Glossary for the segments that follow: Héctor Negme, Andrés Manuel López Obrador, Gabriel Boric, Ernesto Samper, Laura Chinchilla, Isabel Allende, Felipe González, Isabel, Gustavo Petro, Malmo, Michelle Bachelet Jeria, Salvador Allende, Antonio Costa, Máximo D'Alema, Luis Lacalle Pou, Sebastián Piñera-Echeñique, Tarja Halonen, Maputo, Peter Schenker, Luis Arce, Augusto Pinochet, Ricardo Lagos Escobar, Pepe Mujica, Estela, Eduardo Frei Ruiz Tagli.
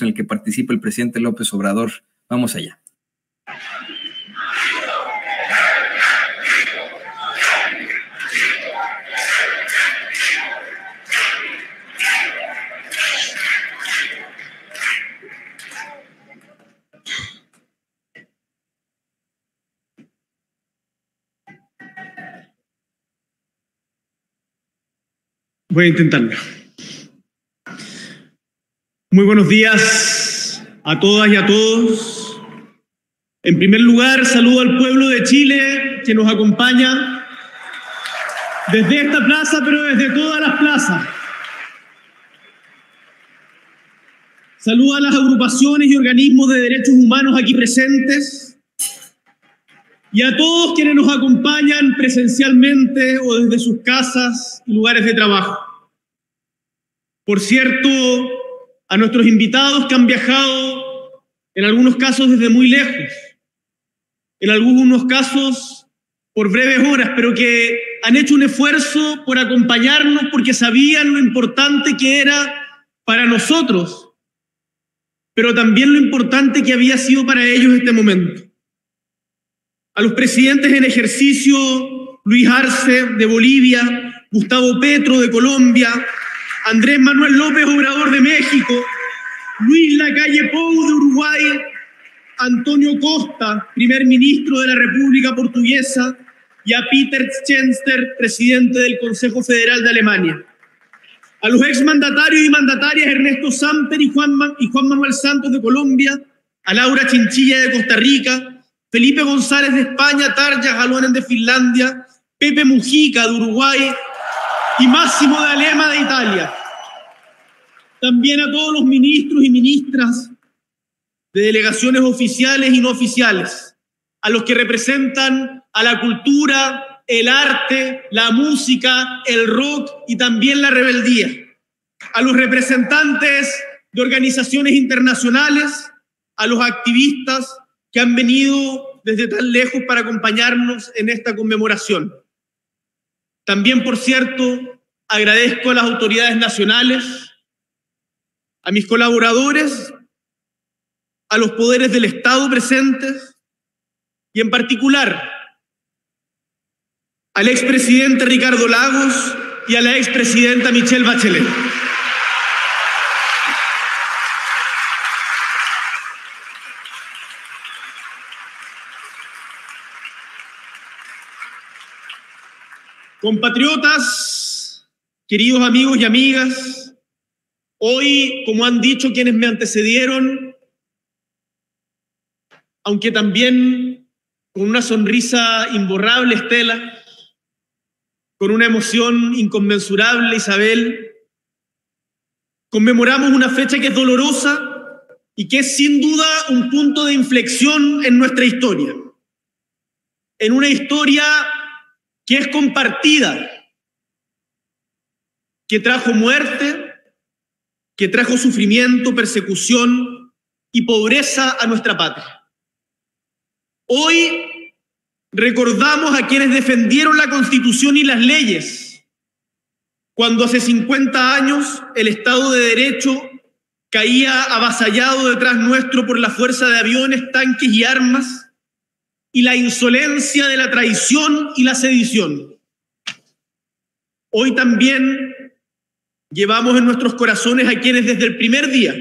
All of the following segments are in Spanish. en el que participa el presidente López Obrador. Vamos allá. Voy a intentarlo. Muy buenos días a todas y a todos. En primer lugar, saludo al pueblo de Chile que nos acompaña desde esta plaza, pero desde todas las plazas. Saludo a las agrupaciones y organismos de derechos humanos aquí presentes y a todos quienes nos acompañan presencialmente o desde sus casas y lugares de trabajo. Por cierto, a nuestros invitados que han viajado, en algunos casos desde muy lejos, en algunos casos por breves horas, pero que han hecho un esfuerzo por acompañarnos porque sabían lo importante que era para nosotros, pero también lo importante que había sido para ellos este momento. A los presidentes en ejercicio, Luis Arce de Bolivia, Gustavo Petro de Colombia, Andrés Manuel López Obrador de México, Luis Lacalle Pou de Uruguay, Antonio Costa, primer ministro de la República Portuguesa, y a Peter Schenker, presidente del Consejo Federal de Alemania. A los exmandatarios y mandatarias Ernesto Samper y Juan Manuel Santos de Colombia, a Laura Chinchilla de Costa Rica, Felipe González de España, Tarja Halonen de Finlandia, Pepe Mujica de Uruguay, y Máximo D'Alema de Italia. También a todos los ministros y ministras de delegaciones oficiales y no oficiales, a los que representan a la cultura, el arte, la música, el rock y también la rebeldía, a los representantes de organizaciones internacionales, a los activistas que han venido desde tan lejos para acompañarnos en esta conmemoración. También, por cierto, agradezco a las autoridades nacionales, a mis colaboradores, a los poderes del Estado presentes y en particular al expresidente Ricardo Lagos y a la expresidenta Michelle Bachelet. Compatriotas, queridos amigos y amigas, hoy, como han dicho quienes me antecedieron, aunque también con una sonrisa imborrable, Estela, con una emoción inconmensurable, Isabel, conmemoramos una fecha que es dolorosa y que es sin duda un punto de inflexión en nuestra historia. En una historia que es compartida, que trajo muerte, que trajo sufrimiento, persecución y pobreza a nuestra patria. Hoy recordamos a quienes defendieron la Constitución y las leyes, cuando hace 50 años el Estado de Derecho caía avasallado detrás nuestro por la fuerza de aviones, tanques y armas, y la insolencia de la traición y la sedición. Hoy también llevamos en nuestros corazones a quienes desde el primer día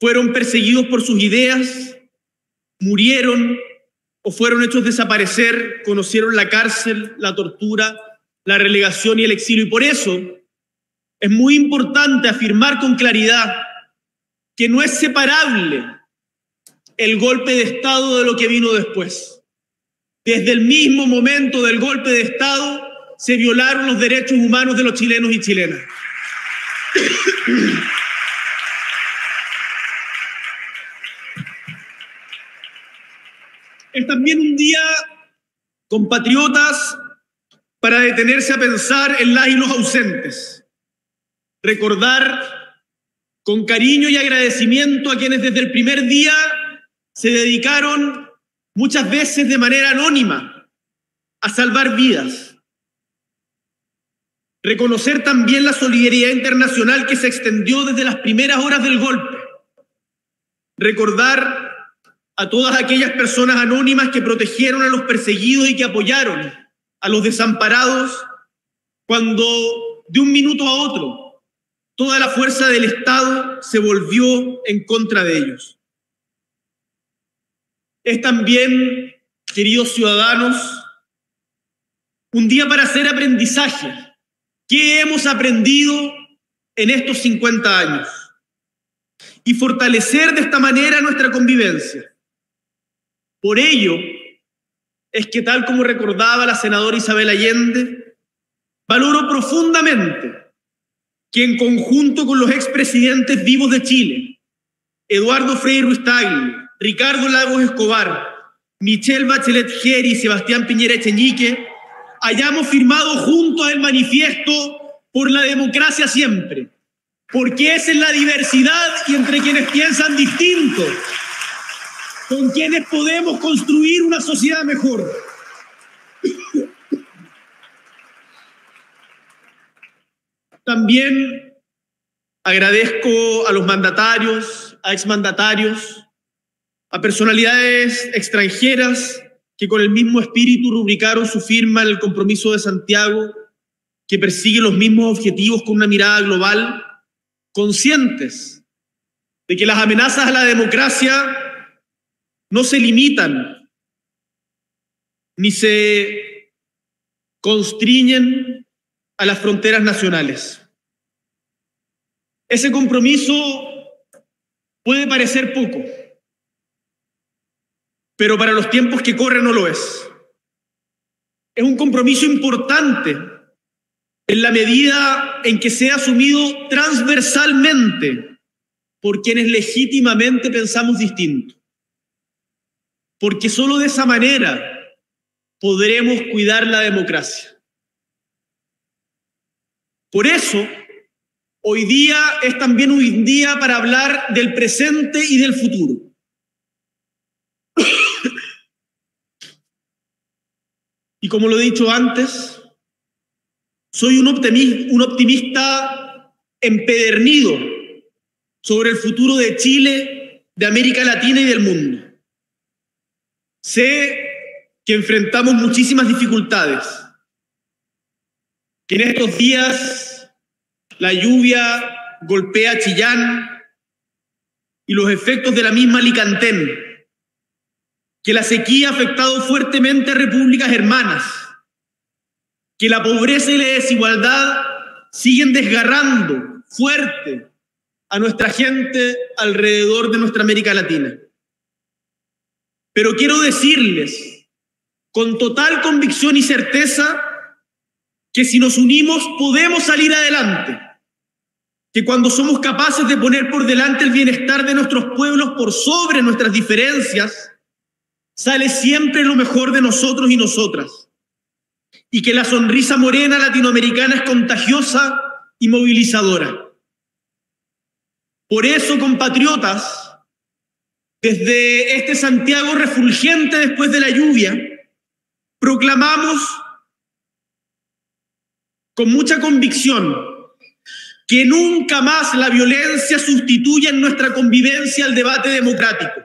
fueron perseguidos por sus ideas, murieron o fueron hechos desaparecer, conocieron la cárcel, la tortura, la relegación y el exilio. Y por eso es muy importante afirmar con claridad que no es separable el golpe de Estado de lo que vino después. Desde el mismo momento del golpe de Estado se violaron los derechos humanos de los chilenos y chilenas. Es también un día, compatriotas, para detenerse a pensar en las y los ausentes. Recordar con cariño y agradecimiento a quienes desde el primer día se dedicaron muchas veces de manera anónima a salvar vidas. Reconocer también la solidaridad internacional que se extendió desde las primeras horas del golpe. Recordar a todas aquellas personas anónimas que protegieron a los perseguidos y que apoyaron a los desamparados cuando de un minuto a otro toda la fuerza del Estado se volvió en contra de ellos. Es también, queridos ciudadanos, un día para hacer aprendizaje. ¿Qué hemos aprendido en estos 50 años? Y fortalecer de esta manera nuestra convivencia. Por ello, es que tal como recordaba la senadora Isabel Allende, valoro profundamente que en conjunto con los expresidentes vivos de Chile, Eduardo Frei Ruiz Tagli, Ricardo Lagos Escobar, Michelle Bachelet Jeria y Sebastián Piñera-Echeñique, hayamos firmado juntos el manifiesto por la democracia siempre, porque es en la diversidad y entre quienes piensan distinto con quienes podemos construir una sociedad mejor. También agradezco a los mandatarios, a exmandatarios, a personalidades extranjeras que con el mismo espíritu rubricaron su firma en el Compromiso de Santiago, que persigue los mismos objetivos con una mirada global, conscientes de que las amenazas a la democracia no se limitan ni se constriñen a las fronteras nacionales. Ese compromiso puede parecer poco, pero para los tiempos que corren no lo es. Es un compromiso importante en la medida en que sea asumido transversalmente por quienes legítimamente pensamos distinto. Porque solo de esa manera podremos cuidar la democracia. Por eso, hoy día es también un día para hablar del presente y del futuro. Y como lo he dicho antes, soy un optimista empedernido sobre el futuro de Chile, de América Latina y del mundo. Sé que enfrentamos muchísimas dificultades, que en estos días la lluvia golpea Chillán y los efectos de la misma Alicantén, que la sequía ha afectado fuertemente a repúblicas hermanas, que la pobreza y la desigualdad siguen desgarrando fuerte a nuestra gente alrededor de nuestra América Latina. Pero quiero decirles con total convicción y certeza que si nos unimos podemos salir adelante, que cuando somos capaces de poner por delante el bienestar de nuestros pueblos por sobre nuestras diferencias, sale siempre lo mejor de nosotros y nosotras, y que la sonrisa morena latinoamericana es contagiosa y movilizadora. Por eso, compatriotas, desde este Santiago refulgente después de la lluvia, proclamamos con mucha convicción que nunca más la violencia sustituya en nuestra convivencia al debate democrático.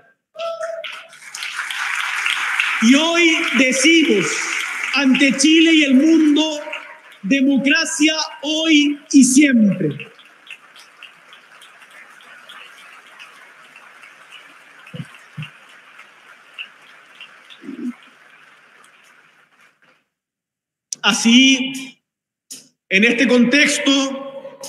Y hoy decimos ante Chile y el mundo, democracia hoy y siempre. Así, en este contexto,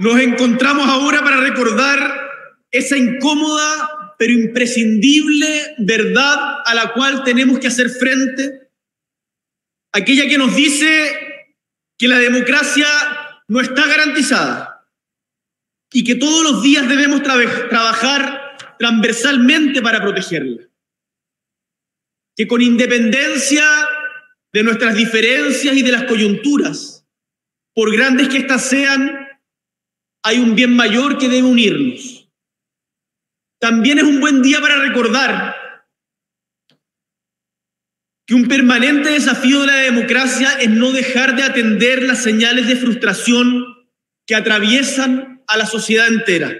nos encontramos ahora para recordar esa incómoda pero imprescindible verdad a la cual tenemos que hacer frente, aquella que nos dice que la democracia no está garantizada y que todos los días debemos trabajar transversalmente para protegerla, que con independencia de nuestras diferencias y de las coyunturas, por grandes que éstas sean, hay un bien mayor que debe unirnos. También es un buen día para recordar que un permanente desafío de la democracia es no dejar de atender las señales de frustración que atraviesan a la sociedad entera.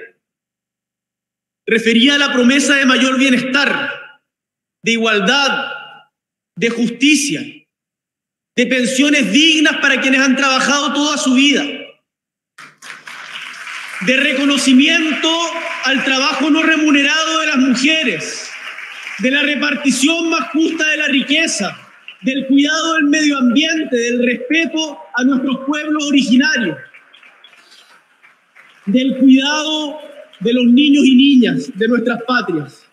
Refería a la promesa de mayor bienestar, de igualdad, de justicia, de pensiones dignas para quienes han trabajado toda su vida, de reconocimiento al trabajo no remunerado de las mujeres, de la repartición más justa de la riqueza, del cuidado del medio ambiente, del respeto a nuestros pueblos originarios, del cuidado de los niños y niñas de nuestras patrias.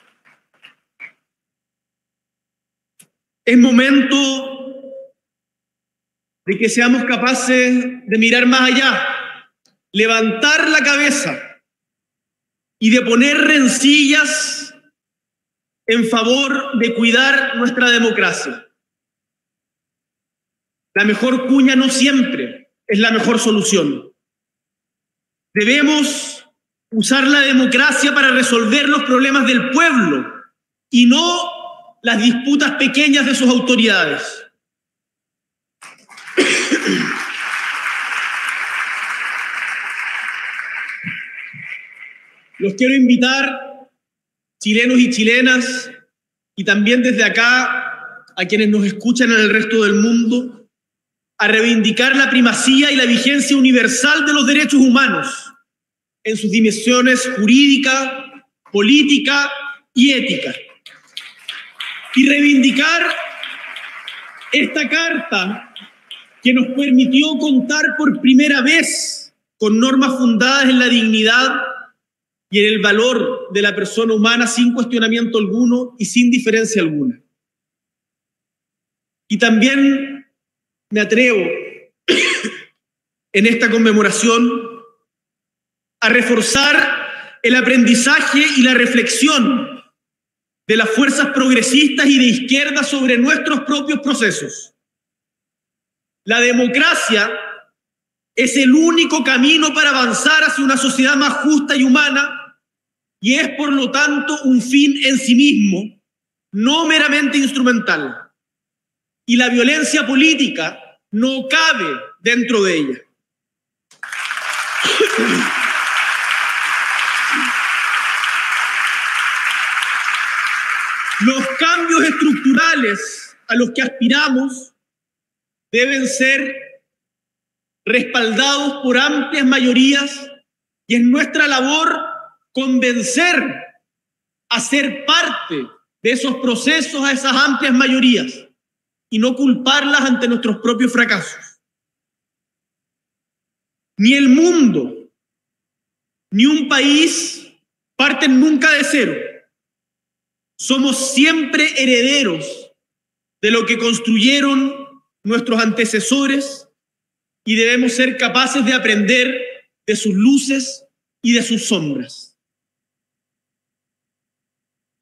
Es momento de que seamos capaces de mirar más allá, levantar la cabeza y de poner rencillas en favor de cuidar nuestra democracia. La mejor cuña no siempre es la mejor solución. Debemos usar la democracia para resolver los problemas del pueblo y no las disputas pequeñas de sus autoridades. Los quiero invitar, chilenos y chilenas, y también desde acá a quienes nos escuchan en el resto del mundo, a reivindicar la primacía y la vigencia universal de los derechos humanos en sus dimensiones jurídica, política y ética. Y reivindicar esta carta que nos permitió contar por primera vez con normas fundadas en la dignidad y en el valor de la persona humana sin cuestionamiento alguno y sin diferencia alguna. Y también me atrevo en esta conmemoración a reforzar el aprendizaje y la reflexión de las fuerzas progresistas y de izquierda sobre nuestros propios procesos. La democracia es el único camino para avanzar hacia una sociedad más justa y humana, y es, por lo tanto, un fin en sí mismo, no meramente instrumental. Y la violencia política no cabe dentro de ella. Los cambios estructurales a los que aspiramos deben ser respaldados por amplias mayorías, y es nuestra labor convencer a ser parte de esos procesos a esas amplias mayorías y no culparlas ante nuestros propios fracasos. Ni el mundo, ni un país parten nunca de cero. Somos siempre herederos de lo que construyeron nuestros antecesores y debemos ser capaces de aprender de sus luces y de sus sombras.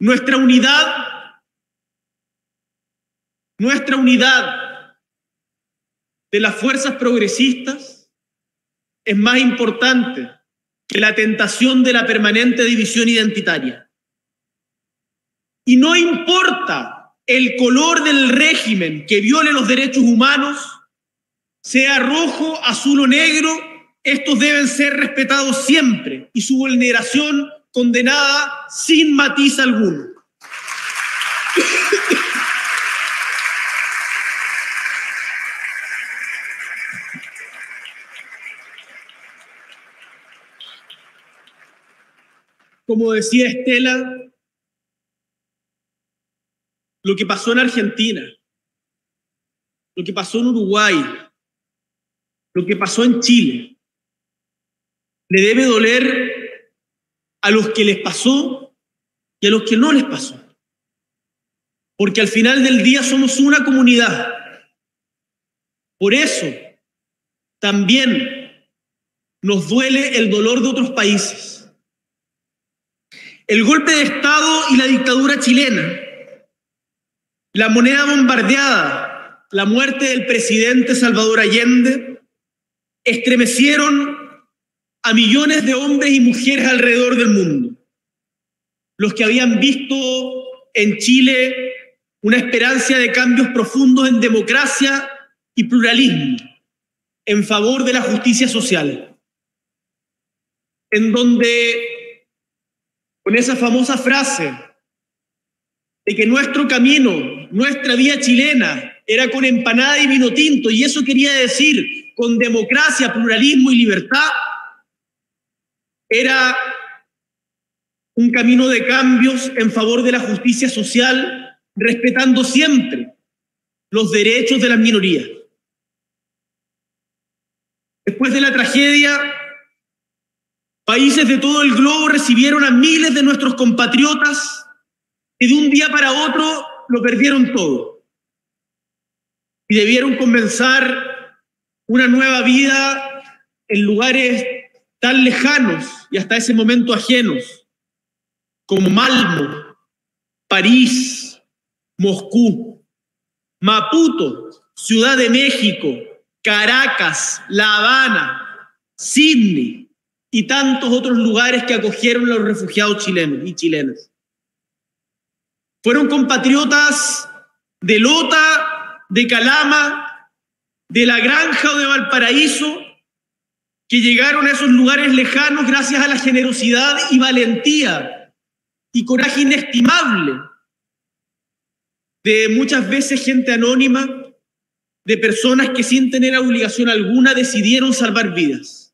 Nuestra unidad de las fuerzas progresistas es más importante que la tentación de la permanente división identitaria. Y no importa el color del régimen que viole los derechos humanos, sea rojo, azul o negro, estos deben ser respetados siempre y su vulneración condenada sin matiz alguno. Como decía Estela, lo que pasó en Argentina, lo que pasó en Uruguay, lo que pasó en Chile, le debe doler a los que les pasó y a los que no les pasó. Porque al final del día somos una comunidad. Por eso también nos duele el dolor de otros países. El golpe de Estado y la dictadura chilena, la moneda bombardeada, la muerte del presidente Salvador Allende, estremecieron a millones de hombres y mujeres alrededor del mundo. Los que habían visto en Chile una esperanza de cambios profundos en democracia y pluralismo en favor de la justicia social, en donde, con esa famosa frase de que nuestro camino, nuestra vía chilena, era con empanada y vino tinto, y eso quería decir con democracia, pluralismo y libertad, era un camino de cambios en favor de la justicia social, respetando siempre los derechos de las minorías. Después de la tragedia, países de todo el globo recibieron a miles de nuestros compatriotas que de un día para otro lo perdieron todo y debieron comenzar una nueva vida en lugares tan lejanos y hasta ese momento ajenos, como Malmo, París, Moscú, Maputo, Ciudad de México, Caracas, La Habana, Sídney y tantos otros lugares que acogieron a los refugiados chilenos y chilenas. Fueron compatriotas de Lota, de Calama, de La Granja o de Valparaíso que llegaron a esos lugares lejanos gracias a la generosidad y valentía y coraje inestimable de muchas veces gente anónima, de personas que sin tener obligación alguna decidieron salvar vidas.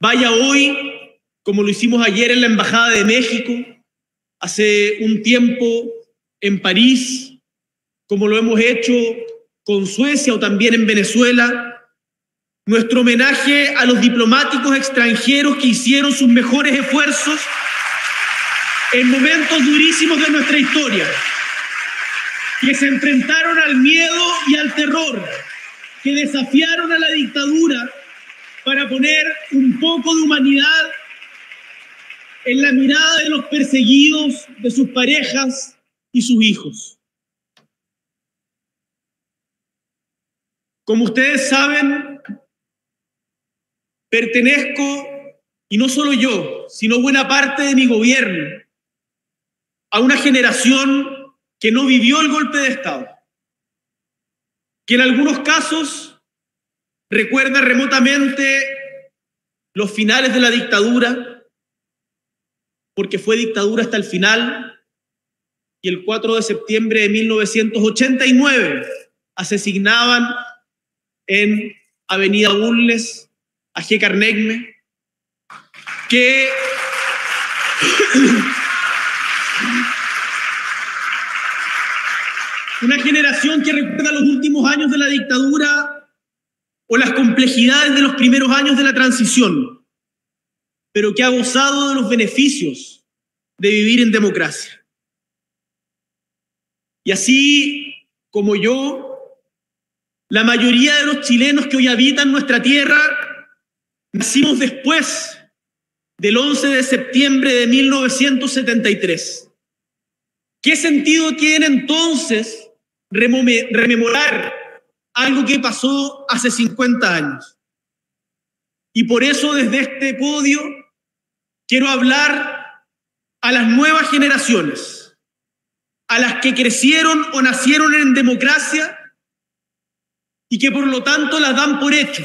Vaya hoy, como lo hicimos ayer en la Embajada de México, hace un tiempo en París, como lo hemos hecho con Suecia o también en Venezuela, nuestro homenaje a los diplomáticos extranjeros que hicieron sus mejores esfuerzos en momentos durísimos de nuestra historia, que se enfrentaron al miedo y al terror, que desafiaron a la dictadura para poner un poco de humanidad en la mirada de los perseguidos, de sus parejas y sus hijos. Como ustedes saben, pertenezco, y no solo yo, sino buena parte de mi gobierno, a una generación que no vivió el golpe de Estado, que en algunos casos recuerda remotamente los finales de la dictadura, porque fue dictadura hasta el final, y el 4 de septiembre de 1989 asesinaban en Avenida Bulnes a Héctor Negme, que una generación que recuerda los últimos años de la dictadura o las complejidades de los primeros años de la transición, pero que ha gozado de los beneficios de vivir en democracia. Y así como yo, la mayoría de los chilenos que hoy habitan nuestra tierra nacimos después del 11 de septiembre de 1973. ¿Qué sentido tiene entonces rememorar algo que pasó hace 50 años? Y por eso desde este podio quiero hablar a las nuevas generaciones, a las que crecieron o nacieron en democracia y que por lo tanto las dan por hecho.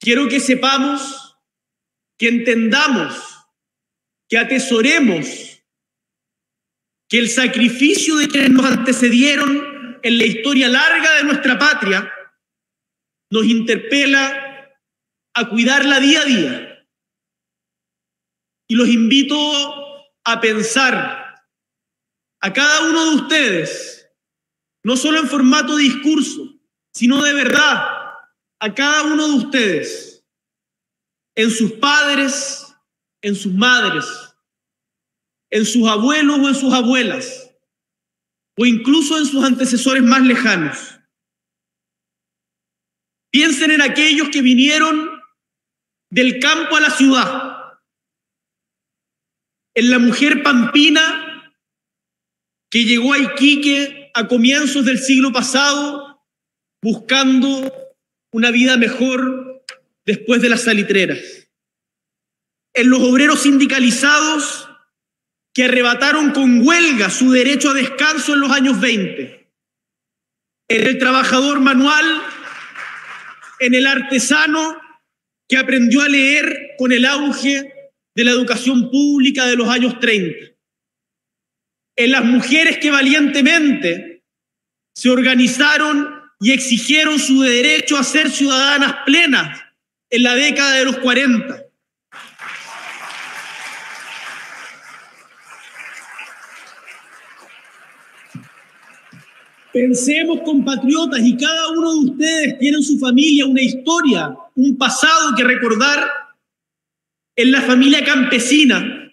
Quiero que sepamos, que entendamos, que atesoremos que el sacrificio de quienes nos antecedieron en la historia larga de nuestra patria nos interpela a cuidarla día a día. Y los invito a pensar a cada uno de ustedes, no solo en formato de discurso, sino de verdad, a cada uno de ustedes, en sus padres, en sus madres, en sus abuelos o en sus abuelas, o incluso en sus antecesores más lejanos. Piensen en aquellos que vinieron del campo a la ciudad, en la mujer pampina que llegó a Iquique a comienzos del siglo pasado buscando una vida mejor después de las salitreras, en los obreros sindicalizados que arrebataron con huelga su derecho a descanso en los años 20, en el trabajador manual, en el artesano que aprendió a leer con el auge de la educación pública de los años 30, en las mujeres que valientemente se organizaron y exigieron su derecho a ser ciudadanas plenas en la década de los 40. Pensemos, compatriotas, y cada uno de ustedes tiene en su familia una historia, un pasado que recordar en la familia campesina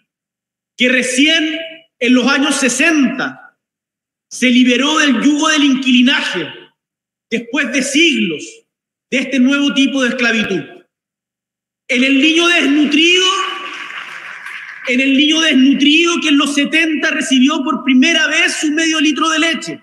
que recién en los años 60 se liberó del yugo del inquilinaje después de siglos de este nuevo tipo de esclavitud. En el niño desnutrido que en los 70 recibió por primera vez su medio litro de leche.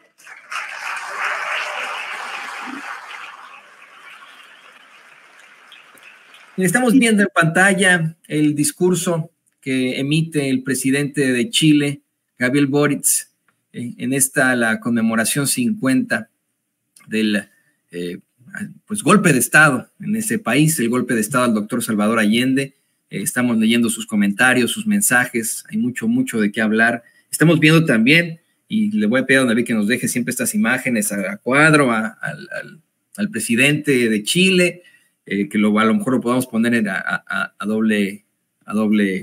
Estamos viendo en pantalla el discurso que emite el presidente de Chile, Gabriel Boric, en esta la conmemoración 50 del golpe de Estado en ese país, el golpe de Estado al doctor Salvador Allende. Estamos leyendo sus comentarios, sus mensajes, hay mucho de qué hablar. Estamos viendo también, y le voy a pedir a David que nos deje siempre estas imágenes a cuadro, al presidente de Chile, que a lo mejor lo podamos poner a doble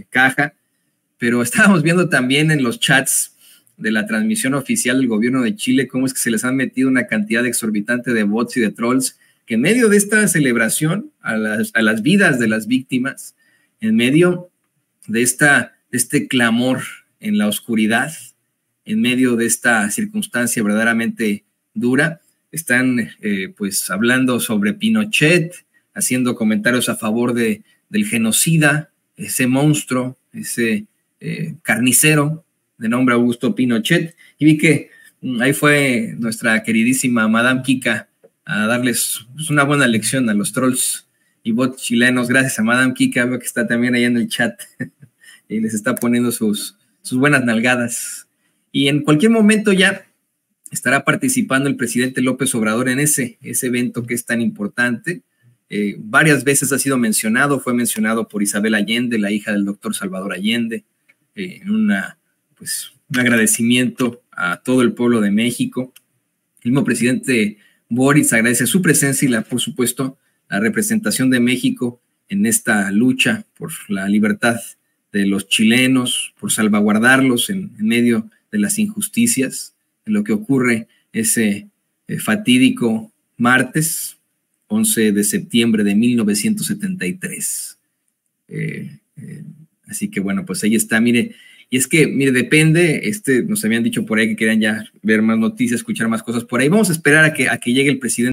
caja, pero estábamos viendo también en los chats de la transmisión oficial del gobierno de Chile cómo es que se les han metido una cantidad exorbitante de bots y de trolls que en medio de esta celebración a las vidas de las víctimas, en medio de este clamor en la oscuridad, en medio de esta circunstancia verdaderamente dura, están hablando sobre Pinochet, haciendo comentarios a favor del genocida, ese monstruo, ese carnicero de nombre Augusto Pinochet. Y vi que ahí fue nuestra queridísima Madame Kika a darles una buena lección a los trolls y bots chilenos. Gracias a Madame Kika, veo que está también allá en el chat y les está poniendo sus buenas nalgadas. Y en cualquier momento ya estará participando el presidente López Obrador en ese evento que es tan importante. Varias veces ha sido mencionado, fue mencionado por Isabel Allende, la hija del doctor Salvador Allende, en un agradecimiento a todo el pueblo de México. El mismo presidente Boric agradece su presencia y, por supuesto, la representación de México en esta lucha por la libertad de los chilenos, por salvaguardarlos en medio de las injusticias, de lo que ocurre ese fatídico martes 11 de septiembre de 1973. Así que, bueno, pues ahí está, mire. Y es que, mire, depende, nos habían dicho por ahí que querían ya ver más noticias, escuchar más cosas por ahí. Vamos a esperar a que llegue el presidente.